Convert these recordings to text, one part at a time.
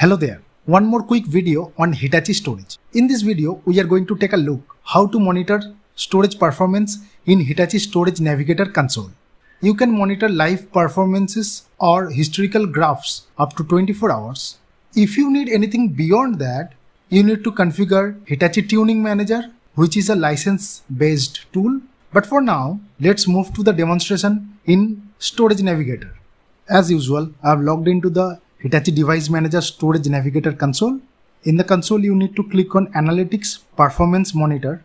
Hello there, one more quick video on Hitachi storage. In this video, we are going to take a look how to monitor storage performance in Hitachi Storage Navigator console. You can monitor live performances or historical graphs up to 24 hours. If you need anything beyond that, you need to configure Hitachi Tuning Manager, which is a license-based tool. But for now, let's move to the demonstration in Storage Navigator. As usual, I have logged into the Hitachi Device Manager Storage Navigator console. In the console, you need to click on Analytics Performance Monitor,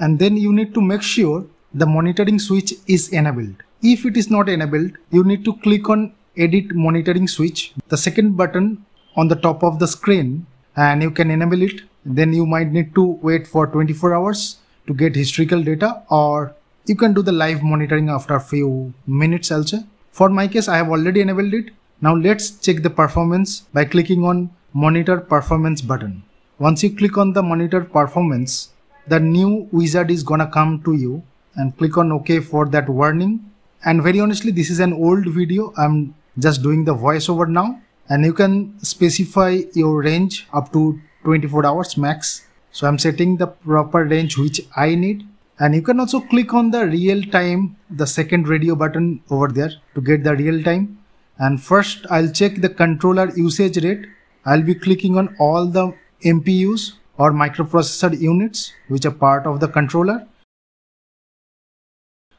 and then you need to make sure the monitoring switch is enabled. If it is not enabled, you need to click on Edit Monitoring Switch, the second button on the top of the screen, and you can enable it. Then you might need to wait for 24 hours to get historical data, or you can do the live monitoring after a few minutes also. For my case, I have already enabled it. Now let's check the performance by clicking on Monitor Performance button. Once you click on the Monitor Performance, the new wizard is gonna come to you, and click on OK for that warning. And very honestly, this is an old video. I'm just doing the voiceover now, and you can specify your range up to 24 hours max. So I'm setting the proper range which I need. And you can also click on the real time, the second radio button over there, to get the real time. And first I'll check the controller usage rate. I'll be clicking on all the MPUs or microprocessor units which are part of the controller.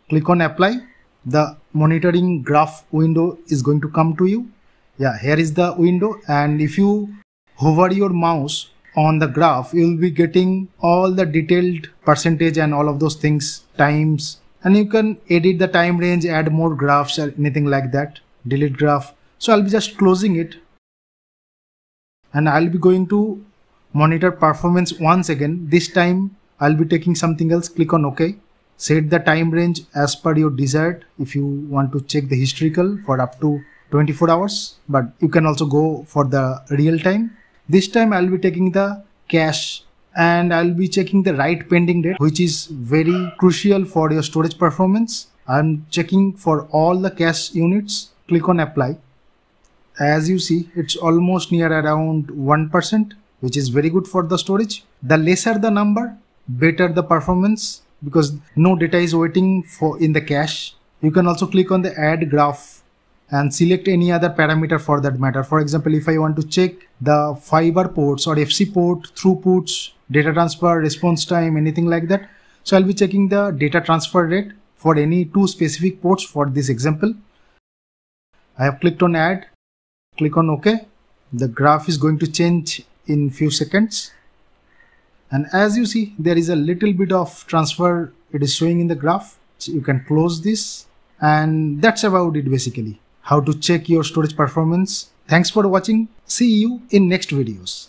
Click on apply. The monitoring graph window is going to come to you. Yeah, here is the window, and if you hover your mouse on the graph, you will be getting all the detailed percentage and all of those things, times, and you can edit the time range, add more graphs or anything like that. Delete graph. So I'll be just closing it, and I'll be going to monitor performance once again. This time I'll be taking something else. Click on OK. Set the time range as per your desired if you want to check the historical for up to 24 hours, but you can also go for the real time. This time I'll be taking the cache, and I'll be checking the write pending date, which is very crucial for your storage performance. I'm checking for all the cache units. Click on apply. As you see, it's almost near around 1%, which is very good for the storage. The lesser the number, better the performance, because no data is waiting for in the cache. You can also click on the add graph and select any other parameter for that matter. For example, if I want to check the fiber ports or FC port, throughputs, data transfer, response time, anything like that. So I'll be checking the data transfer rate for any two specific ports for this example. I have clicked on add, click on OK. The graph is going to change in few seconds. And as you see, there is a little bit of transfer it is showing in the graph. So you can close this, and that's about it basically. How to check your storage performance. Thanks for watching. See you in next videos.